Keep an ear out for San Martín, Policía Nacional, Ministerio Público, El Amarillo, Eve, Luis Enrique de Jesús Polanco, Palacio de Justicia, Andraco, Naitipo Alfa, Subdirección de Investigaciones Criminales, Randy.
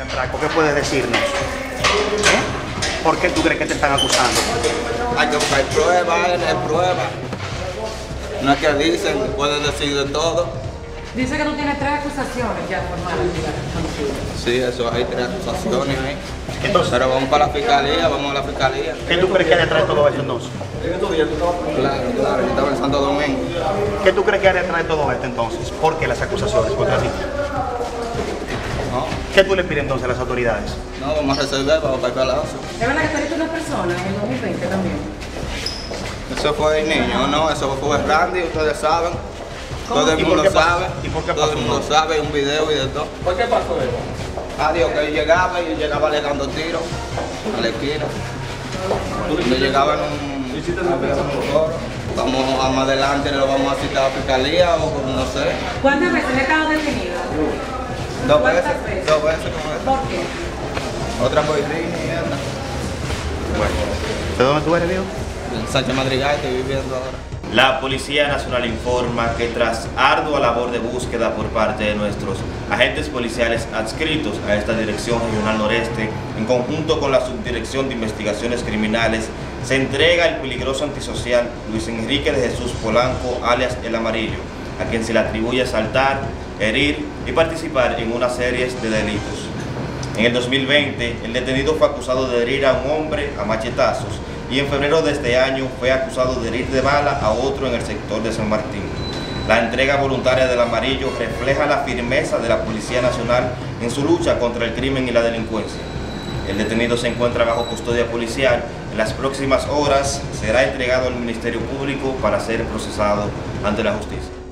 Y Andraco, ¿qué puedes decirnos? ¿Eh? ¿Por qué tú crees que te están acusando? Hay pruebas, hay pruebas. No es que dicen, pueden decir de todo. Dice que tú tienes 3 acusaciones ya formales. Sí, eso, hay 3 acusaciones ahí. Entonces, pero vamos para la fiscalía, vamos a la fiscalía. ¿Qué tú crees que hay detrás de todo eso entonces? Claro, claro, yo estaba en Santo Domingo. ¿Qué tú crees que hay detrás de todo esto entonces? ¿Por qué las acusaciones? ¿Por qué así? No. ¿Qué tú le pides entonces a las autoridades? No, vamos a resolver, vamos para el palacio. ¿Es verdad que saliste una persona en el 2020 también? Eso fue el niño, no, eso fue Randy, ustedes saben. Todo el mundo sabe, todo el mundo sabe, un video y de todo. ¿Por qué pasó eso? Adiós, que yo llegaba le dando tiros a la esquina. Yo llegaba en un coro. Vamos más adelante, lo vamos a citar a la fiscalía o no sé. ¿Cuántas veces le estaba detenido? 2 veces. ¿Por qué? Otra por Irina y esta. Bueno, ¿de dónde tú eres, viejo? En Sánchez Madrigal, estoy viviendo ahora. La Policía Nacional informa que tras ardua labor de búsqueda por parte de nuestros agentes policiales adscritos a esta Dirección Regional Noreste, en conjunto con la Subdirección de Investigaciones Criminales, se entrega el peligroso antisocial Luis Enrique de Jesús Polanco, alias El Amarillo, a quien se le atribuye asaltar, herir y participar en una serie de delitos. En el 2020, el detenido fue acusado de herir a un hombre a machetazos, y en febrero de este año fue acusado de herir de bala a otro en el sector de San Martín. La entrega voluntaria del Amarillo refleja la firmeza de la Policía Nacional en su lucha contra el crimen y la delincuencia. El detenido se encuentra bajo custodia policial. En las próximas horas será entregado al Ministerio Público para ser procesado ante la justicia.